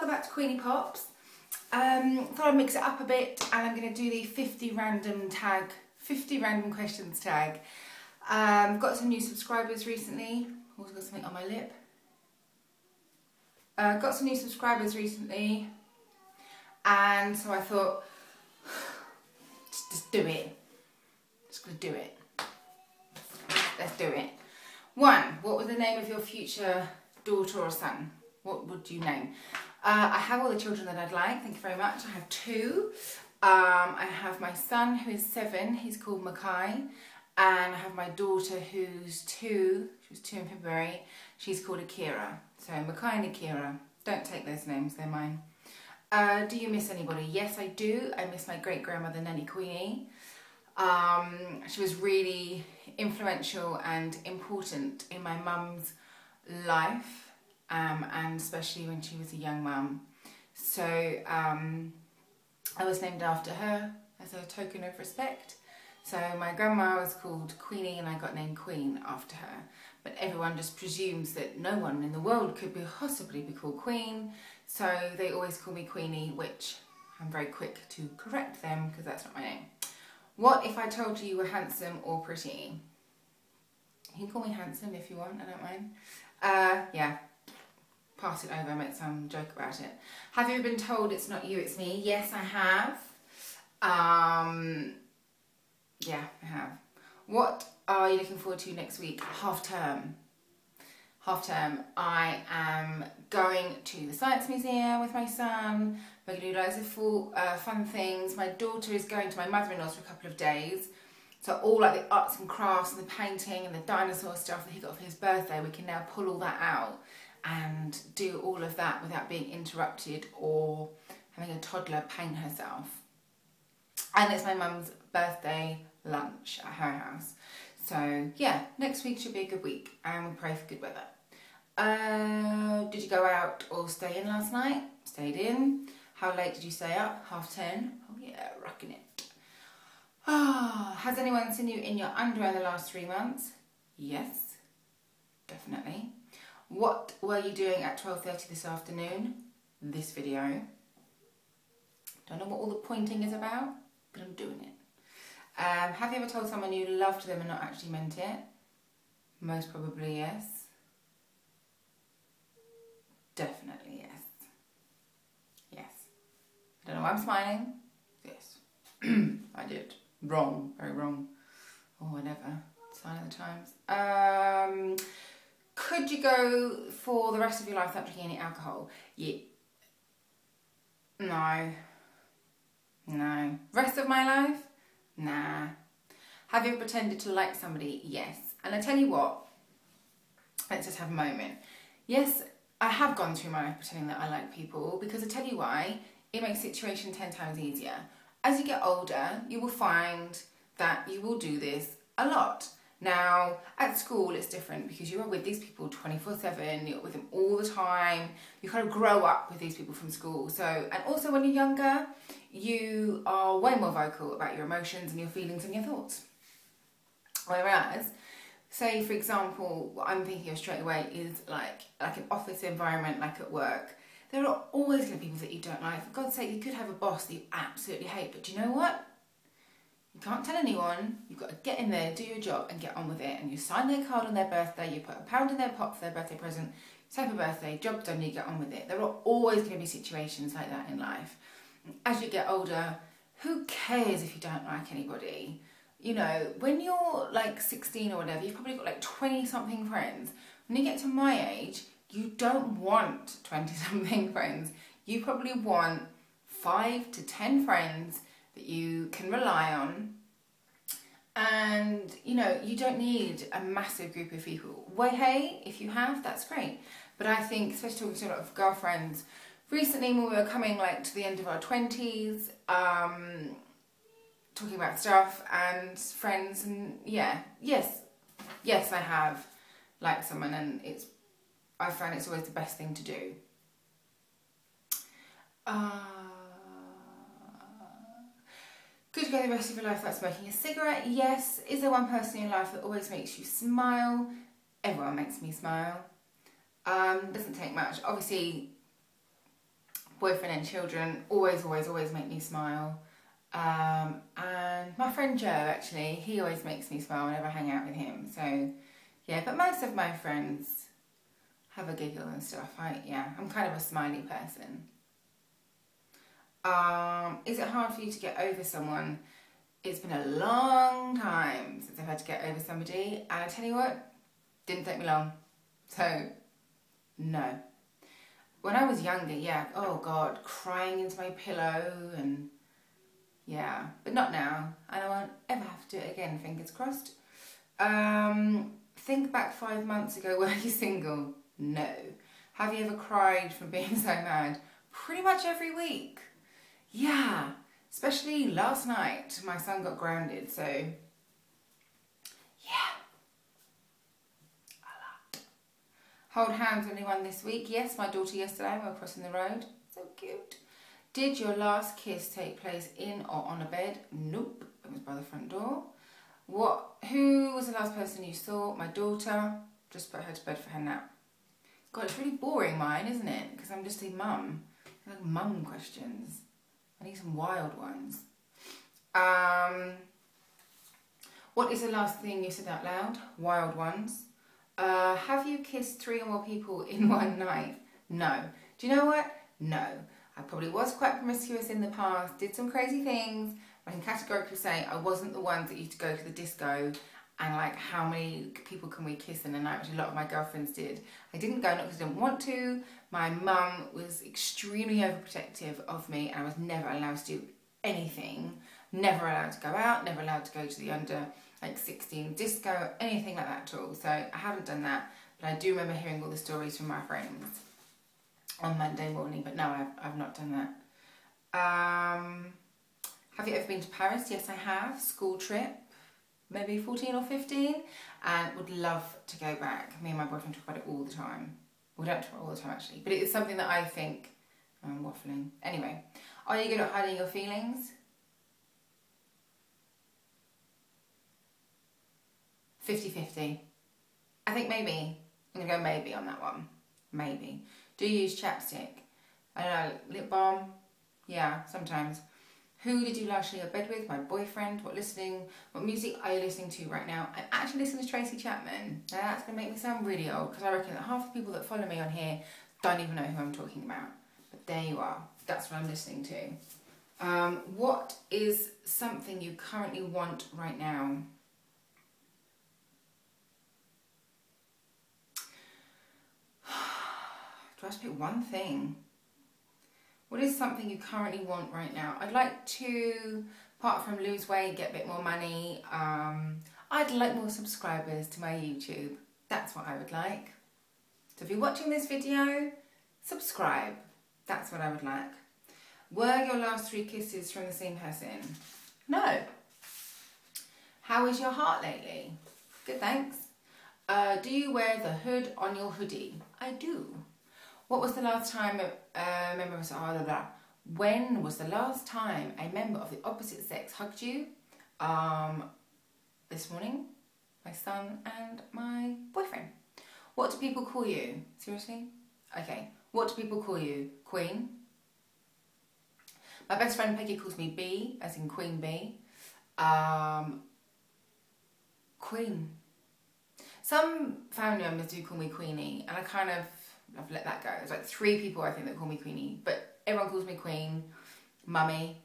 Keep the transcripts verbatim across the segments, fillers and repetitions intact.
welcome back to Queenie Pops. Um, thought I'd mix it up a bit, and I'm going to do the fifty random tag, fifty random questions tag. Um, got some new subscribers recently. Also got something on my lip. Uh, got some new subscribers recently, and so I thought, just, just do it. Just gonna do it. Let's do it. One. What was the name of your future daughter or son? What would you name? Uh, I have all the children that I'd like, thank you very much. I have two. Um, I have my son who is seven, he's called Makai. And I have my daughter who's two, she was two in February, she's called Akira. So Makai and Akira, don't take those names, they're mine. Uh, do you miss anybody? Yes, I do. I miss my great-grandmother, Nanny Queenie. Um, she was really influential and important in my mum's life. Um, and especially when she was a young mum. So um, I was named after her as a token of respect. So my grandma was called Queenie and I got named Queen after her. But everyone just presumes that no one in the world could be possibly be called Queen. So they always call me Queenie, which I'm very quick to correct them because that's not my name. What if I told you you were handsome or pretty? You can call me handsome if you want, I don't mind. Uh, yeah. Pass it over, I made some joke about it. Have you ever been told it's not you, it's me? Yes, I have. Um, yeah, I have. What are you looking forward to next week? Half term. Half term. I am going to the Science Museum with my son. We're going to do loads of full, uh, fun things. My daughter is going to my mother-in-law's for a couple of days. So all like the arts and crafts and the painting and the dinosaur stuff that he got for his birthday, we can now pull all that out and do all of that without being interrupted or having a toddler paint herself. And it's my mum's birthday lunch at her house. So yeah, next week should be a good week and we'll pray for good weather. Uh, did you go out or stay in last night? Stayed in. How late did you stay up? Half ten. Oh yeah, rocking it. Oh, has anyone seen you in your underwear in the last three months? Yes, definitely. What were you doing at twelve thirty this afternoon? This video. Don't know what all the pointing is about, but I'm doing it. Um, have you ever told someone you loved them and not actually meant it? Most probably yes. Definitely yes. Yes. I don't know why I'm smiling. Yes. I did. Wrong. Very wrong. Or whatever. Sign of the times. Um... Could you go for the rest of your life without drinking any alcohol? Yeah. No. No. Rest of my life? Nah. Have you pretended to like somebody? Yes. And I tell you what, let's just have a moment. Yes, I have gone through my life pretending that I like people because I tell you why, it makes the situation ten times easier. As you get older, you will find that you will do this a lot. Now, at school it's different because you are with these people twenty-four seven, you're with them all the time, you kind of grow up with these people from school. So, and also when you're younger, you are way more vocal about your emotions and your feelings and your thoughts. Whereas, say for example, what I'm thinking of straight away is like, like an office environment, like at work. There are always going to be people that you don't like. For God's sake, you could have a boss that you absolutely hate, but do you know what? You can't tell anyone, you've got to get in there, do your job and get on with it. And you sign their card on their birthday, you put a pound in their pot for their birthday present, say happy birthday, job done, you get on with it. There are always going to be situations like that in life. As you get older, who cares if you don't like anybody? You know, when you're like sixteen or whatever, you've probably got like twenty something friends. When you get to my age, you don't want twenty something friends. You probably want five to ten friends that you can rely on, and you know you don't need a massive group of people. Well, hey, if you have, that's great. But I think, especially talking to a lot of girlfriends recently, when we were coming like to the end of our twenties, um, talking about stuff and friends, and yeah, yes, yes, I have liked someone, and it's I found it's always the best thing to do. Uh, Could you go the rest of your life without smoking a cigarette? Yes. Is there one person in your life that always makes you smile? Everyone makes me smile. Um, doesn't take much. Obviously, boyfriend and children always, always, always make me smile. Um, and my friend Joe, actually, he always makes me smile whenever I hang out with him. So, yeah, but most of my friends have a giggle and stuff. I, yeah, I'm kind of a smiley person. Um, is it hard for you to get over someone? It's been a long time since I've had to get over somebody, and I tell you what, didn't take me long. So, no. When I was younger, yeah, oh God, crying into my pillow and yeah, but not now. And I won't ever have to do it again, fingers crossed. Um, think back five months ago, were you single? No. Have you ever cried from being so mad? Pretty much every week. Yeah, especially last night, my son got grounded, so yeah, a lot. Hold hands with anyone this week? Yes, my daughter yesterday, we were crossing the road, so cute. Did your last kiss take place in or on a bed? Nope, it was by the front door. What? Who was the last person you saw? My daughter, just put her to bed for her nap. God, it's really boring mine, isn't it? Because I'm just a mum. I like mum questions. I need some wild ones. Um, what is the last thing you said out loud? Wild ones. Uh, have you kissed three or more people in one night? No. Do you know what? No. I probably was quite promiscuous in the past, did some crazy things. I can categorically say I wasn't the one that used to go to the disco and like how many people can we kiss in a night, which a lot of my girlfriends did. I didn't go, not because I didn't want to. My mum was extremely overprotective of me and I was never allowed to do anything. Never allowed to go out, never allowed to go to the under like sixteen disco, anything like that at all. So I haven't done that, but I do remember hearing all the stories from my friends on Monday morning, but no, I've, I've not done that. Um, have you ever been to Paris? Yes, I have. School trip. Maybe fourteen or fifteen, and would love to go back. Me and my boyfriend talk about it all the time. We don't talk about it all the time actually, but it is something that I think, I'm waffling. Anyway, are you good at hiding your feelings? fifty fifty. I think maybe. I'm gonna go maybe on that one. Maybe. Do you use chapstick? I don't know, lip balm? Yeah, sometimes. Who did you last share your bed with? My boyfriend. What listening? What music are you listening to right now? I'm actually listening to Tracy Chapman. Now that's going to make me sound really old because I reckon that half the people that follow me on here don't even know who I'm talking about. But there you are. That's what I'm listening to. Um, what is something you currently want right now? Do I have to pick one thing? What is something you currently want right now? I'd like to, apart from lose weight, get a bit more money. Um, I'd like more subscribers to my YouTube. That's what I would like. So if you're watching this video, subscribe. That's what I would like. Were your last three kisses from the same person? No. How is your heart lately? Good, thanks. Uh, do you wear the hood on your hoodie? I do. What was the last time a member of uh, when was the last time a member of the opposite sex hugged you? Um, this morning, my son and my boyfriend. What do people call you? Seriously? Okay. What do people call you? Queen. My best friend Peggy calls me B, as in Queen B. Um, Queen. Some family members do call me Queenie, and I kind of. I've let that go. There's like three people I think that call me Queenie, but everyone calls me Queen, Mummy.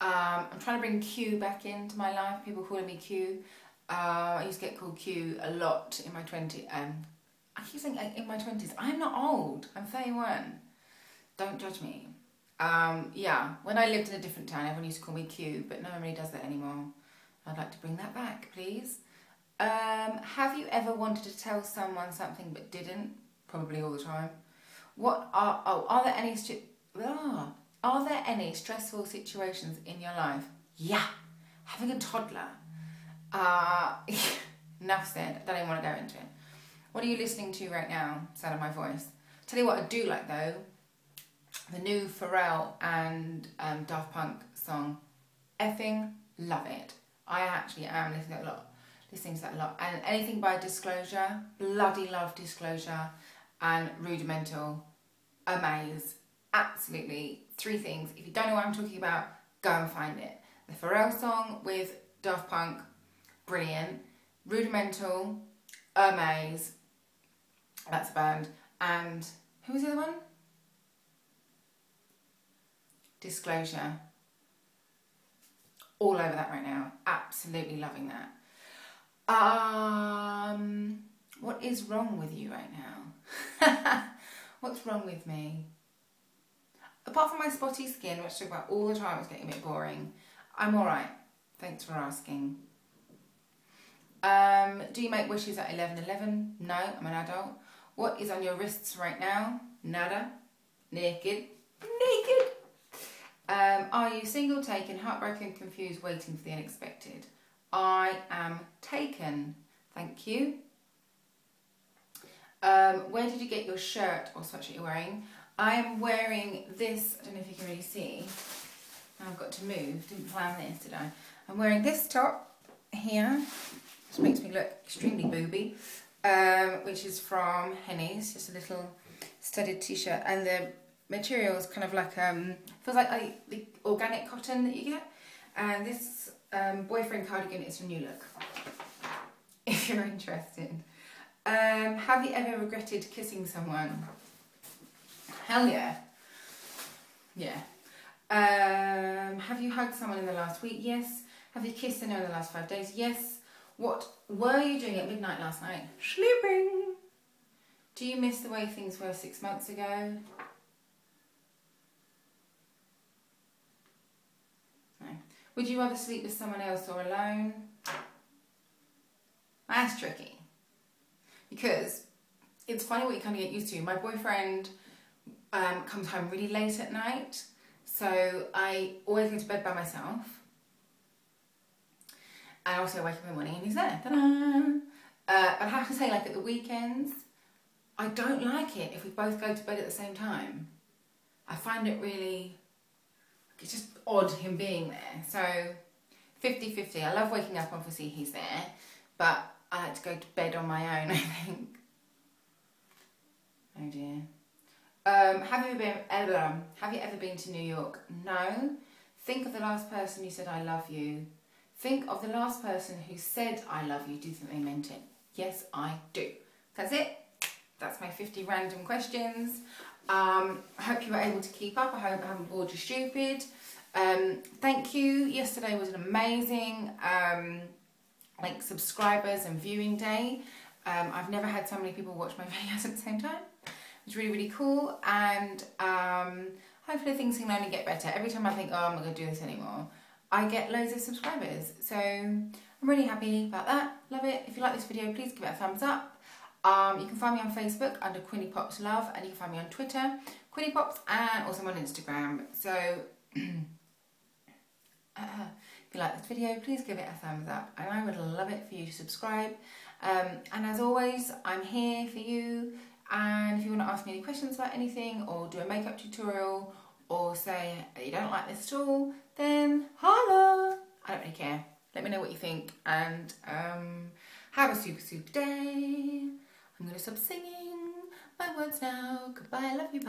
Um, I'm trying to bring Q back into my life. People calling me Q. Uh, I used to get called Q a lot in my twenties. Um, I keep saying in my twenties. I'm not old. I'm thirty-one. Don't judge me. Um, yeah, when I lived in a different town, everyone used to call me Q, but no one really does that anymore. I'd like to bring that back, please. Um, have you ever wanted to tell someone something but didn't? Probably all the time. What are oh are there any ah, are there any stressful situations in your life? Yeah, having a toddler. Uh, enough said. I don't even want to go into it. What are you listening to right now? Sound of my voice. Tell you what I do like though, the new Pharrell and um, Daft Punk song. Effing love it. I actually am listening to it a lot. Listening to that a lot. And anything by Disclosure, bloody love Disclosure, and Rudimental, Amaze. Absolutely. Three things. If you don't know what I'm talking about, go and find it. The Pharrell song with Daft Punk, brilliant. Rudimental, Amaze, that's a band. And who was the other one? Disclosure. All over that right now. Absolutely loving that. Um, what is wrong with you right now? What's wrong with me? Apart from my spotty skin, which I talk about all the time, it's getting a bit boring. I'm alright. Thanks for asking. Um, do you make wishes at eleven eleven? No, I'm an adult. What is on your wrists right now? Nada. Naked. Naked! Um, are you single, taken, heartbroken, confused, waiting for the unexpected? I am taken. Thank you. Um, where did you get your shirt or sweatshirt you're wearing? I am wearing this, I don't know if you can really see. I've got to move, didn't plan this, did I? I'm wearing this top here, which makes me look extremely booby, um, which is from Henny's, just a little studded t-shirt, and the material is kind of like, um, feels like I, the organic cotton that you get, and this um, boyfriend cardigan is from New Look, if you're interested. Um, have you ever regretted kissing someone? Hell yeah. Yeah. Um, have you hugged someone in the last week? Yes. Have you kissed anyone in the last five days? Yes. What were you doing at midnight last night? Sleeping. Do you miss the way things were six months ago? No. Would you rather sleep with someone else or alone? That's tricky. Because it's funny what you kind of get used to. My boyfriend um, comes home really late at night. So I always go to bed by myself, and also wake up in the morning and he's there. Ta-da! Uh, but I have to say, like at the weekends, I don't like it if we both go to bed at the same time. I find it really, it's just odd him being there. So fifty fifty, I love waking up, obviously he's there, but I like to go to bed on my own, I think. Oh dear. Um, have you been ever, have you ever been to New York? No. Think of the last person who said I love you. Think of the last person who said I love you. Do you think they meant it? Yes, I do. That's it. That's my fifty random questions. Um, I hope you were able to keep up. I hope I haven't bored you stupid. Um, thank you. Yesterday was an amazing um, like subscribers and viewing day. Um, I've never had so many people watch my videos at the same time. It's really, really cool, and um, hopefully things can only get better. Every time I think, oh, I'm not going to do this anymore, I get loads of subscribers. So I'm really happy about that. Love it. If you like this video, please give it a thumbs up. Um, you can find me on Facebook under Queenie Pops Love, and you can find me on Twitter, Queenie Pops, and also on Instagram. So uh, if you like this video, please give it a thumbs up, and I would love it for you to subscribe. Um, and as always, I'm here for you. And if you want to ask me any questions about anything, or do a makeup tutorial, or say you don't like this at all, then holla! I don't really care. Let me know what you think, and um, have a super, super day. I'm going to stop singing my words now. Goodbye, I love you, bye.